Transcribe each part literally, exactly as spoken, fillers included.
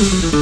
Thank you.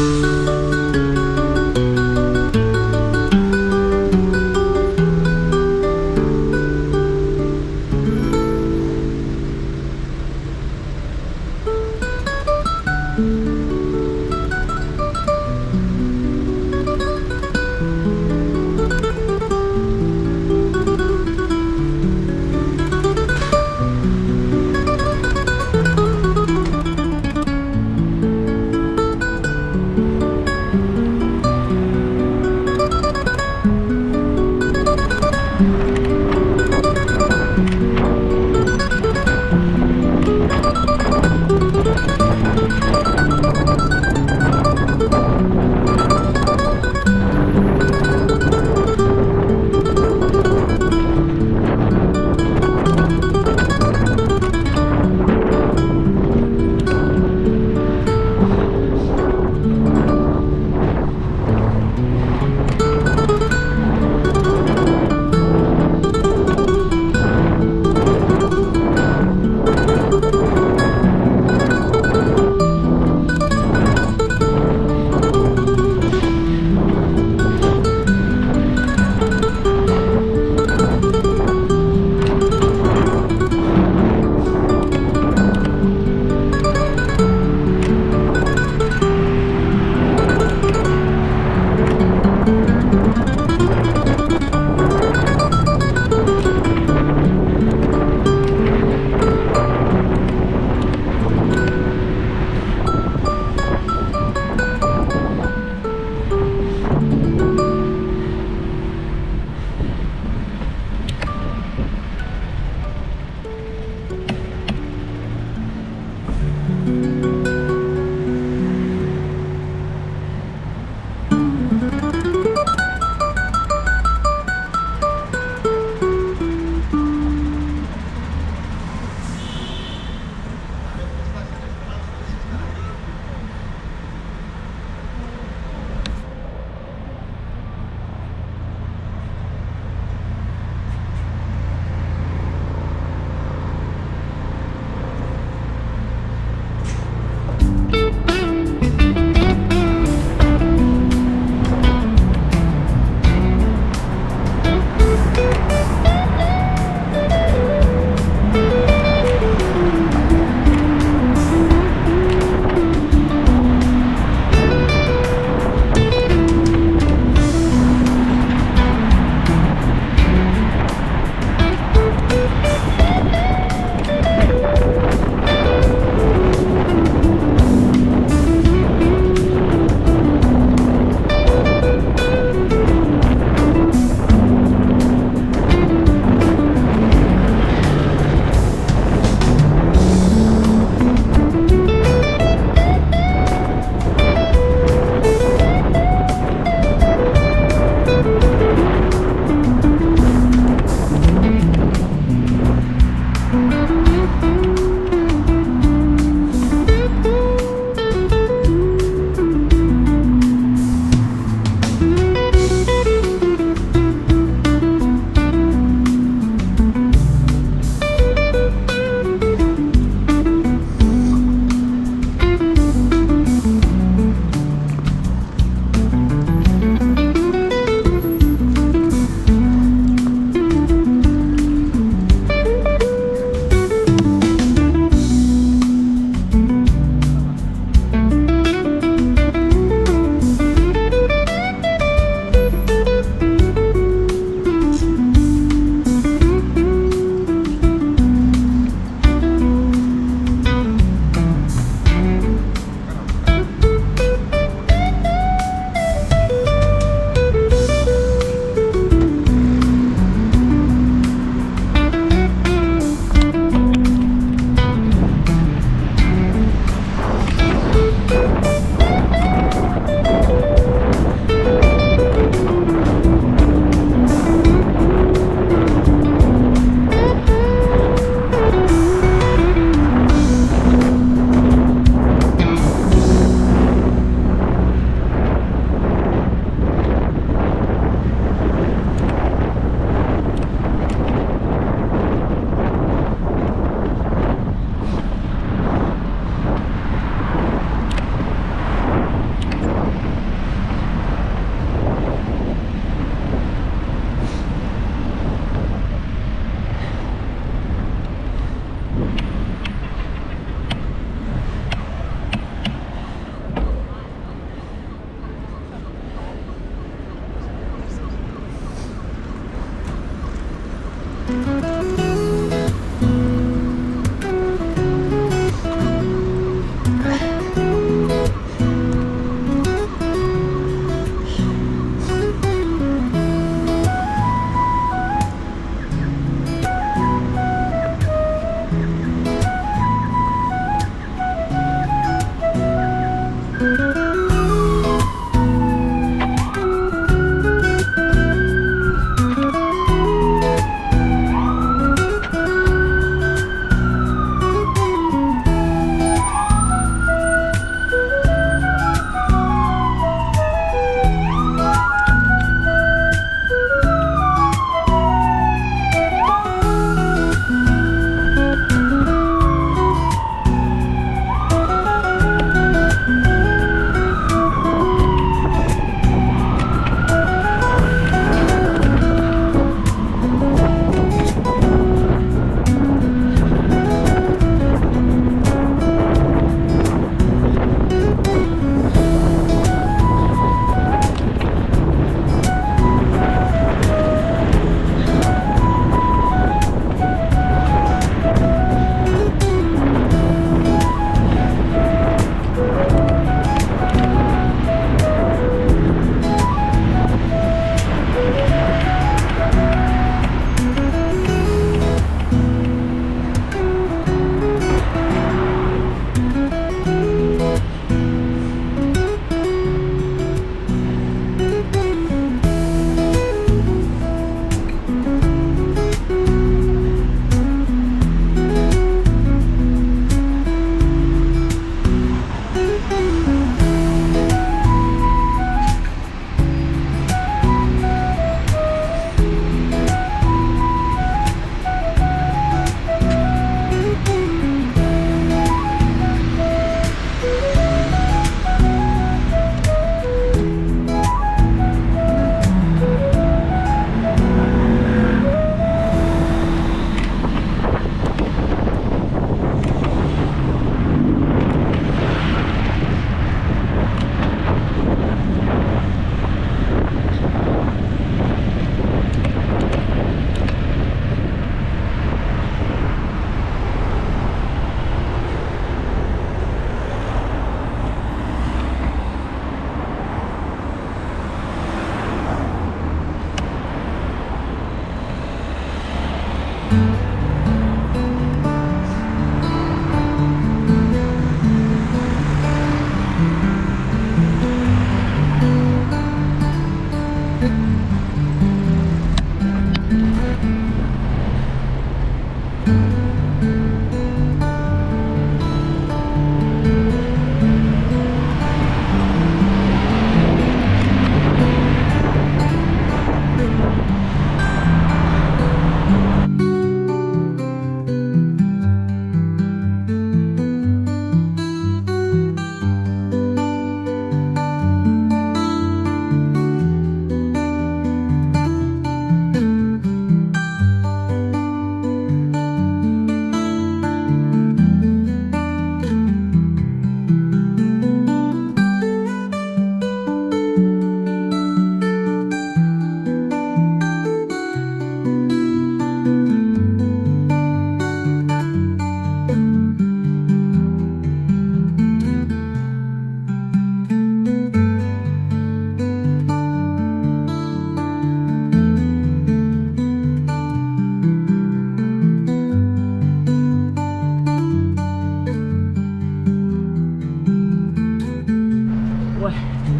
way.